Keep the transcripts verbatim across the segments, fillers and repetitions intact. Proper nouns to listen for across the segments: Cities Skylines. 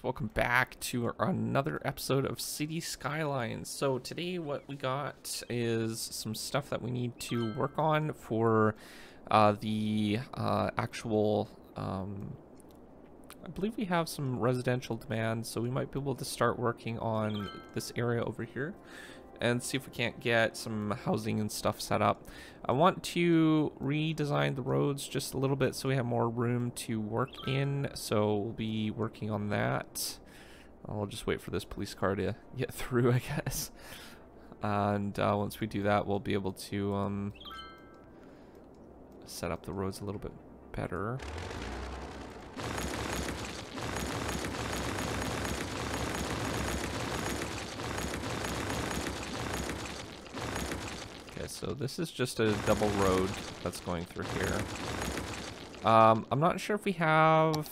guys, welcome back to another episode of City Skylines. So today what we got is some stuff that we need to work on for uh, the uh, actual, um, I believe we have some residential demand, so we might be able to start working on this area over here and see if we can't get some housing and stuff set up. I want to redesign the roads just a little bit so we have more room to work in, so we'll be working on that. I'll just wait for this police car to get through, I guess. And uh, once we do that, we'll be able to um, set up the roads a little bit better. So this is just a double road that's going through here. Um, I'm not sure if we have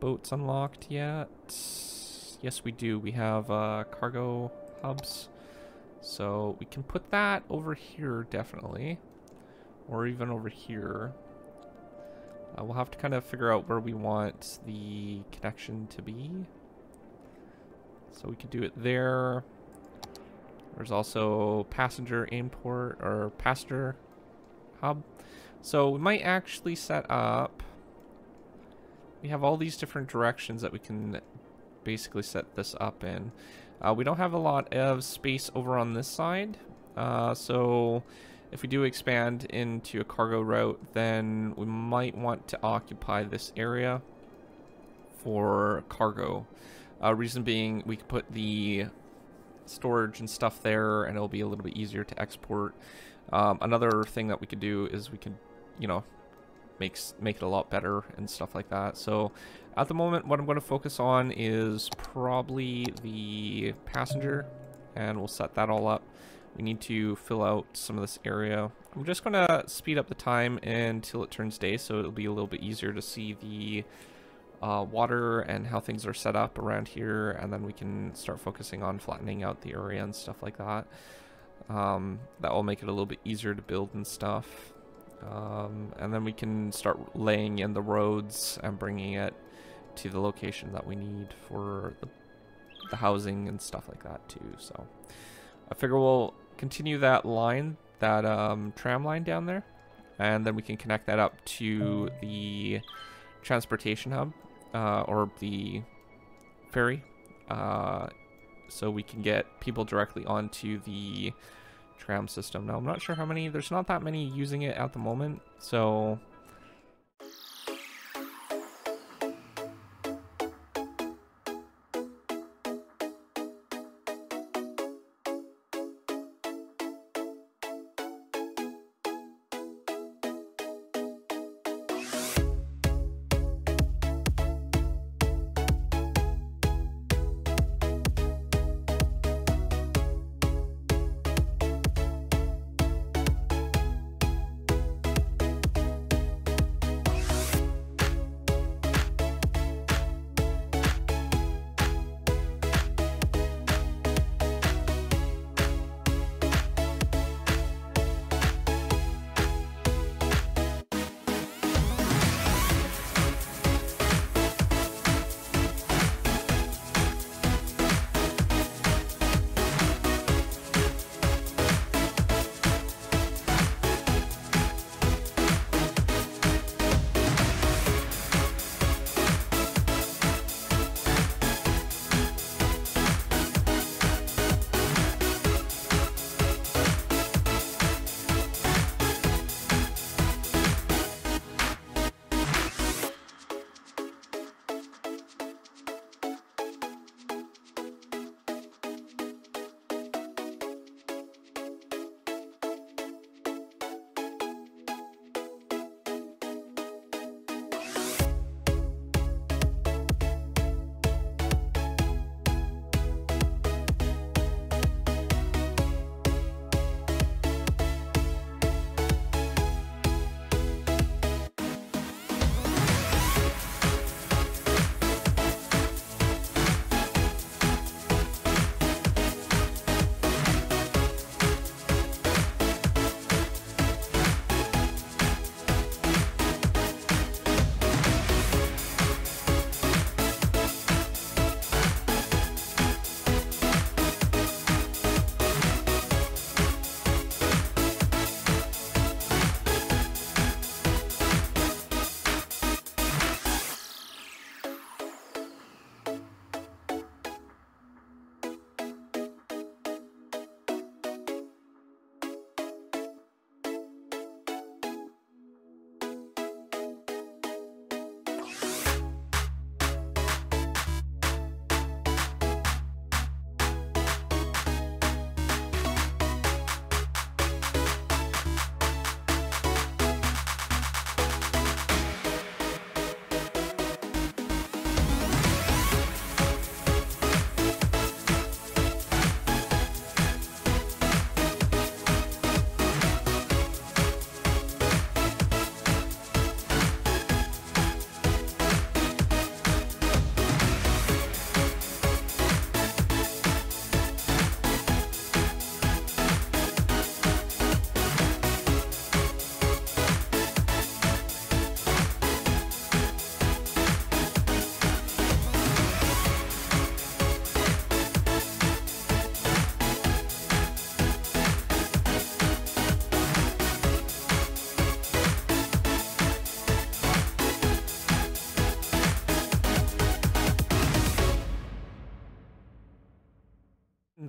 boats unlocked yet. Yes, we do. We have uh, cargo hubs. So we can put that over here, definitely. Or even over here. Uh, we'll have to kind of figure out where we want the connection to be. So we could do it there. There's also passenger import or passenger hub. So we might actually set up, we have all these different directions that we can basically set this up in. Uh, we don't have a lot of space over on this side. Uh, so if we do expand into a cargo route, then we might want to occupy this area for cargo. Uh, reason being, we could put the storage and stuff there, and it'll be a little bit easier to export. Um, another thing that we could do is we could, you know, makes make it a lot better and stuff like that. So at the moment, what I'm going to focus on is probably the passenger, and we'll set that all up. We need to fill out some of this area. I'm just going to speed up the time until it turns day, so it'll be a little bit easier to see the Uh, water and how things are set up around here, and then we can start focusing on flattening out the area and stuff like that. Um, that will make it a little bit easier to build and stuff. Um, and then we can start laying in the roads and bringing it to the location that we need for the, the housing and stuff like that too. So I figure we'll continue that line, that um, tram line down there, and then we can connect that up to the transportation hub. Uh, or the ferry, uh, so we can get people directly onto the tram system. Now, I'm not sure how many, there's not that many using it at the moment, so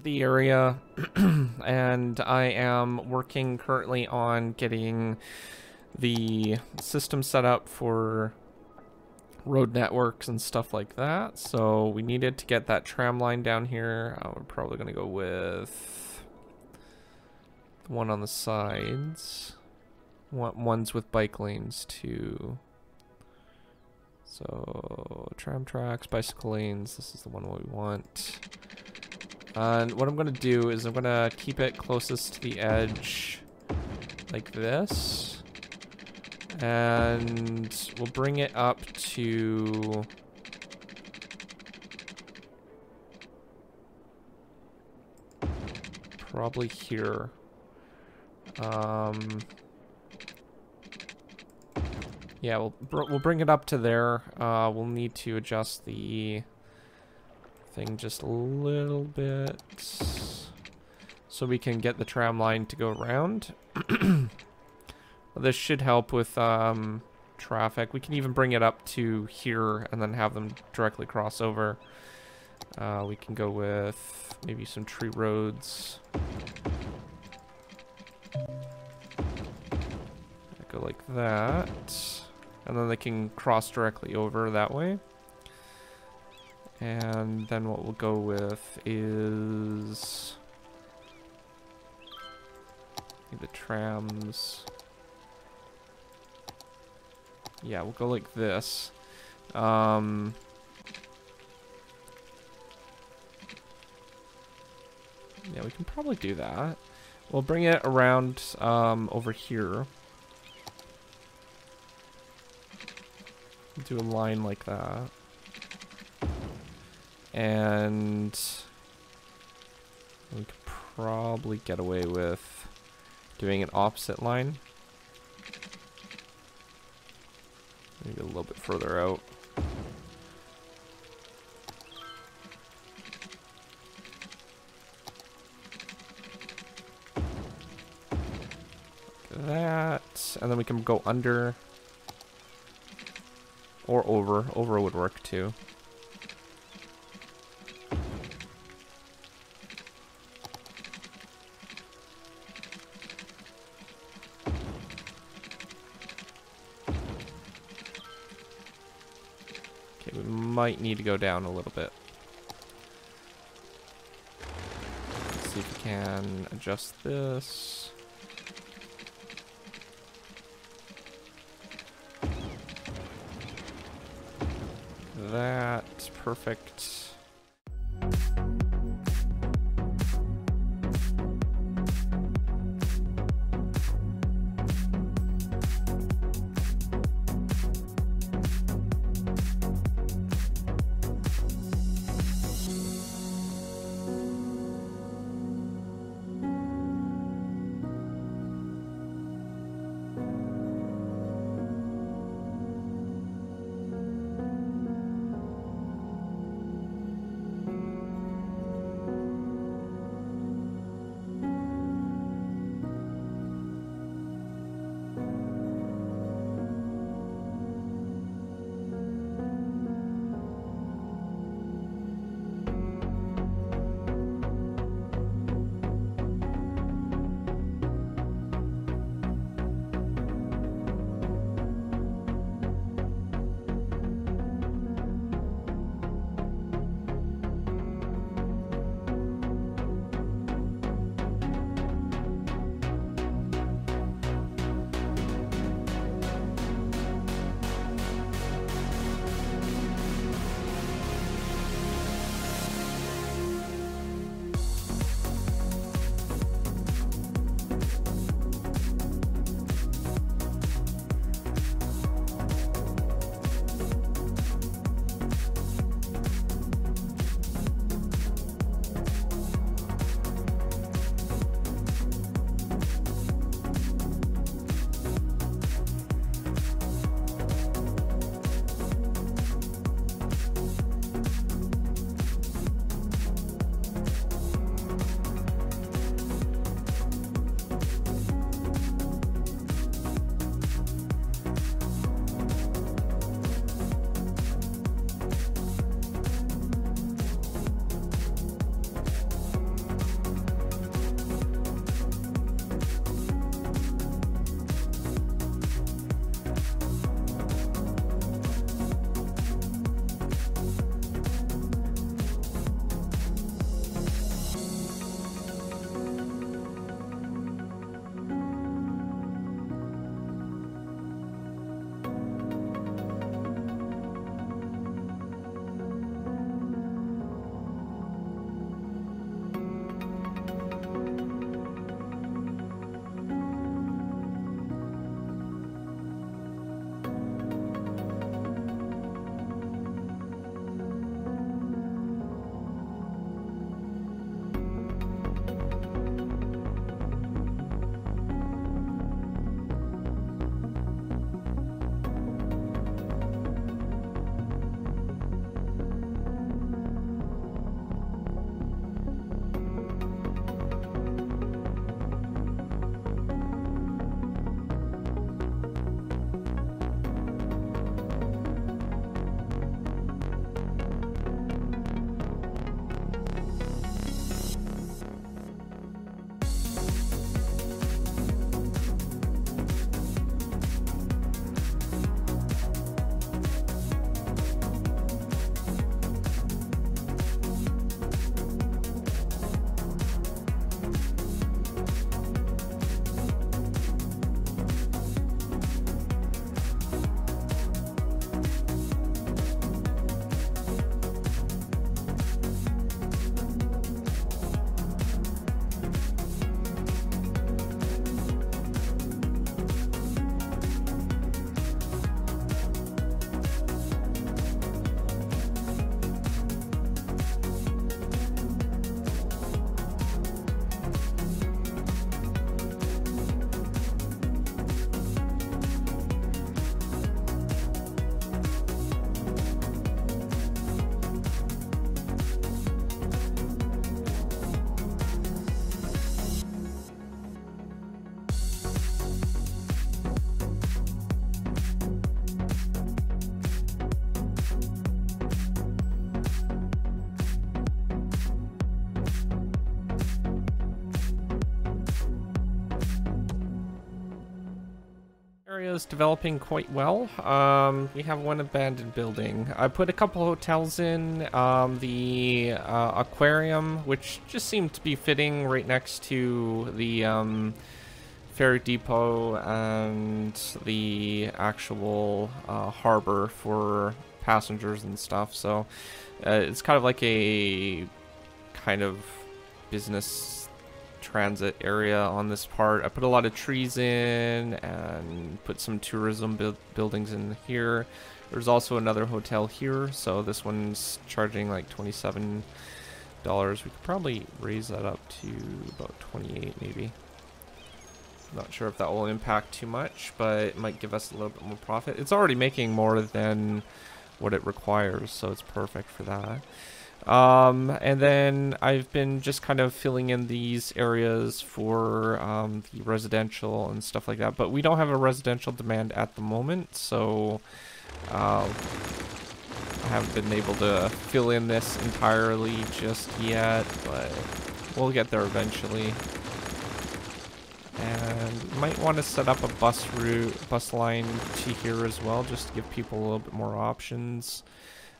the area, and I am working currently on getting the system set up for road networks and stuff like that. So we needed to get that tram line down here. Uh, we're probably going to go with the one on the sides. Want ones with bike lanes too. So tram tracks, bicycle lanes, this is the one we want. And what I'm going to do is I'm going to keep it closest to the edge like this. And we'll bring it up to... probably here. Um... Yeah, we'll, we'll bring it up to there. Uh, we'll need to adjust the thing just a little bit so we can get the tram line to go around. This should help with um, traffic. We can even bring it up to here and then have them directly cross over. Uh, we can go with maybe some tree roads. Go like that. And then they can cross directly over that way. And then what we'll go with is the trams. Yeah, we'll go like this. Um, yeah, we can probably do that. We'll bring it around um, over here. Do a line like that. And we could probably get away with doing an opposite line. Maybe a little bit further out. Like that. And then we can go under. Or over. Over would work too. Okay, we might need to go down a little bit. Let's see if we can adjust this. That's perfect. area is developing quite well. Um, we have one abandoned building. I put a couple hotels in, um, the uh, aquarium, which just seemed to be fitting right next to the um, ferry depot and the actual uh, harbor for passengers and stuff. So uh, it's kind of like a kind of business transit area on this part. I put a lot of trees in and put some tourism bu- buildings in here. There's also another hotel here, so this one's charging like twenty-seven dollars. We could probably raise that up to about twenty-eight maybe. Not sure if that will impact too much, but it might give us a little bit more profit. It's already making more than what it requires, so it's perfect for that. Um, and then I've been just kind of filling in these areas for um, the residential and stuff like that, but we don't have a residential demand at the moment, so uh, I haven't been able to fill in this entirely just yet, but we'll get there eventually. And might want to set up a bus route, bus line to here as well, just to give people a little bit more options.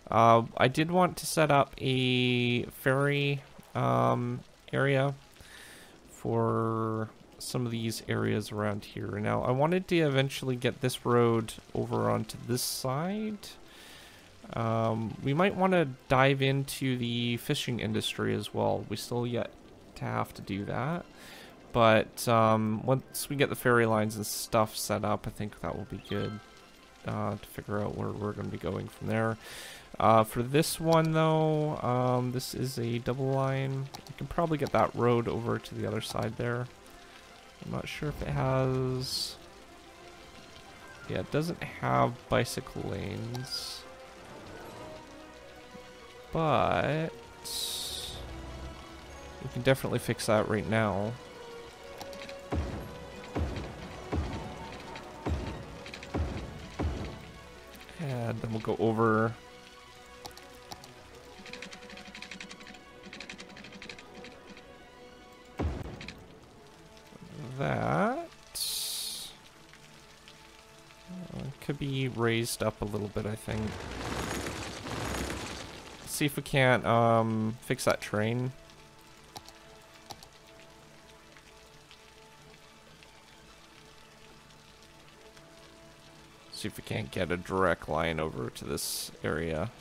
Uh, I did want to set up a ferry um, area for some of these areas around here. Now, I wanted to eventually get this road over onto this side. Um, we might want to dive into the fishing industry as well. We still yet to have to do that. But um, once we get the ferry lines and stuff set up, I think that will be good uh, to figure out where we're going to be going from there. Uh, for this one though, um, this is a double line. We can probably get that road over to the other side there. I'm not sure if it has... Yeah, it doesn't have bicycle lanes. But we can definitely fix that right now. And then we'll go over... that uh, could be raised up a little bit, I think. Let's see if we can't um, fix that train. See if we can't get a direct line over to this area.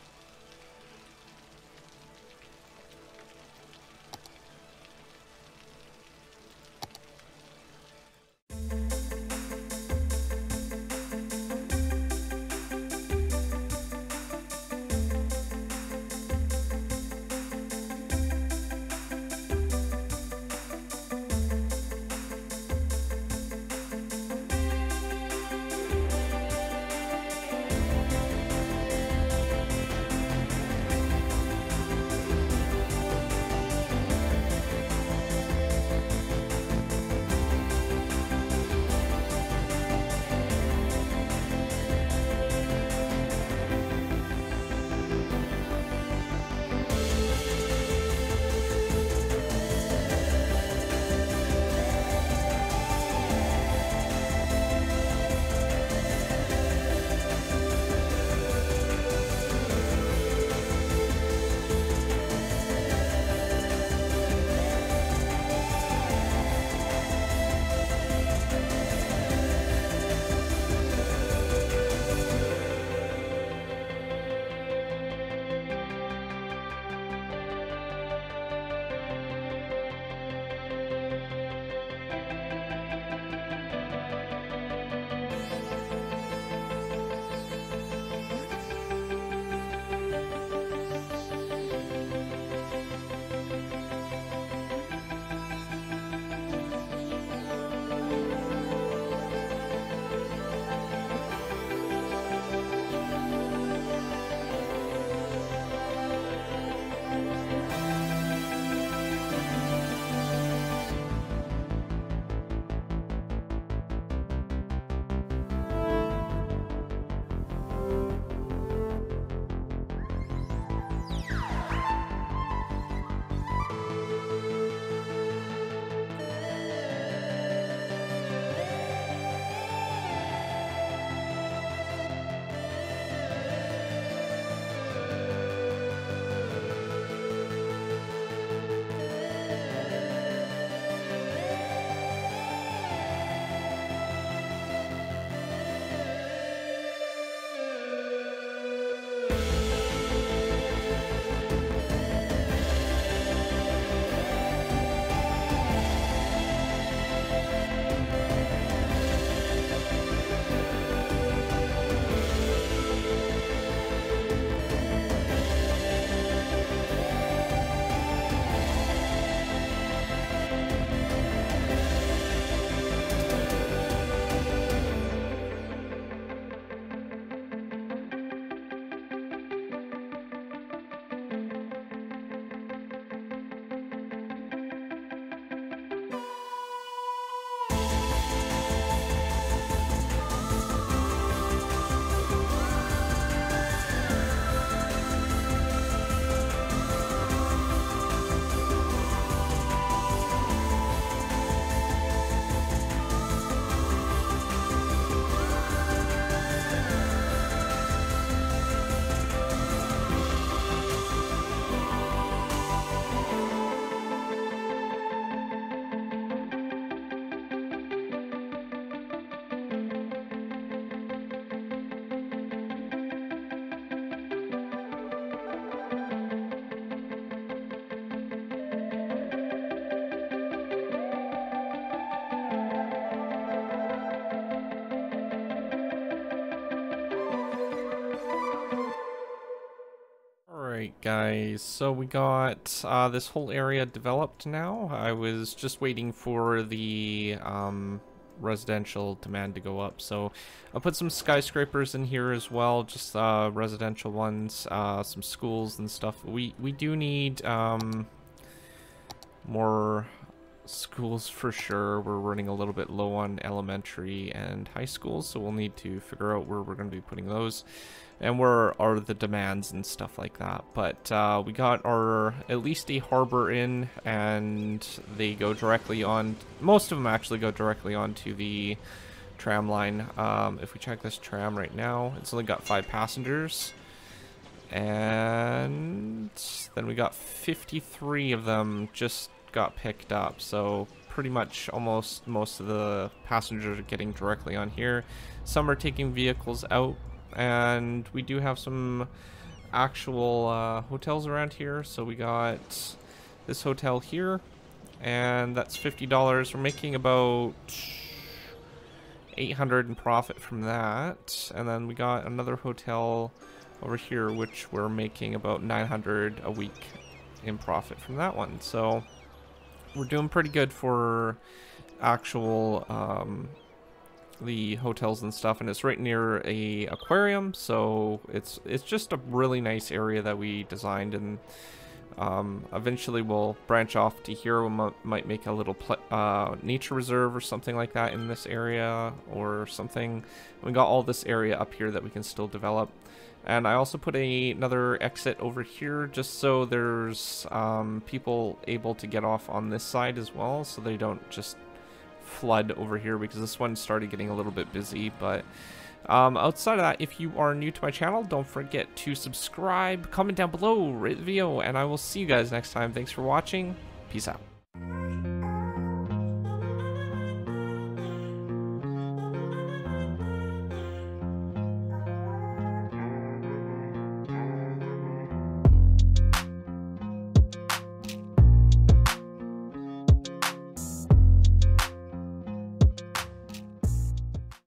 Alright guys, so we got uh, this whole area developed now. I was just waiting for the um, residential demand to go up, so I'll put some skyscrapers in here as well, just uh, residential ones, uh, some schools and stuff. We, we do need um, more schools for sure. We're running a little bit low on elementary and high schools, so we'll need to figure out where we're going to be putting those and where are the demands and stuff like that. But uh, we got our at least a harbor in, and they go directly on, most of them actually go directly onto the tram line. Um, if we check this tram right now, it's only got five passengers, and then we got fifty-three of them just got picked up, so pretty much almost most of the passengers are getting directly on here. Some are taking vehicles out, and we do have some actual uh, hotels around here. So we got this hotel here, and that's fifty dollars. We're making about eight hundred in profit from that. And then we got another hotel over here, which we're making about nine hundred a week in profit from that one. So we're doing pretty good for actual um, the hotels and stuff, and it's right near a aquarium, so it's it's just a really nice area that we designed. And um, eventually we'll branch off to here. We might make a little pl uh, nature reserve or something like that in this area or something. We got all this area up here that we can still develop. And I also put a, another exit over here just so there's um, people able to get off on this side as well, so they don't just flood over here, because this one started getting a little bit busy. But um, outside of that, if you are new to my channel, don't forget to subscribe, comment down below, rate the video, and I will see you guys next time. Thanks for watching. Peace out.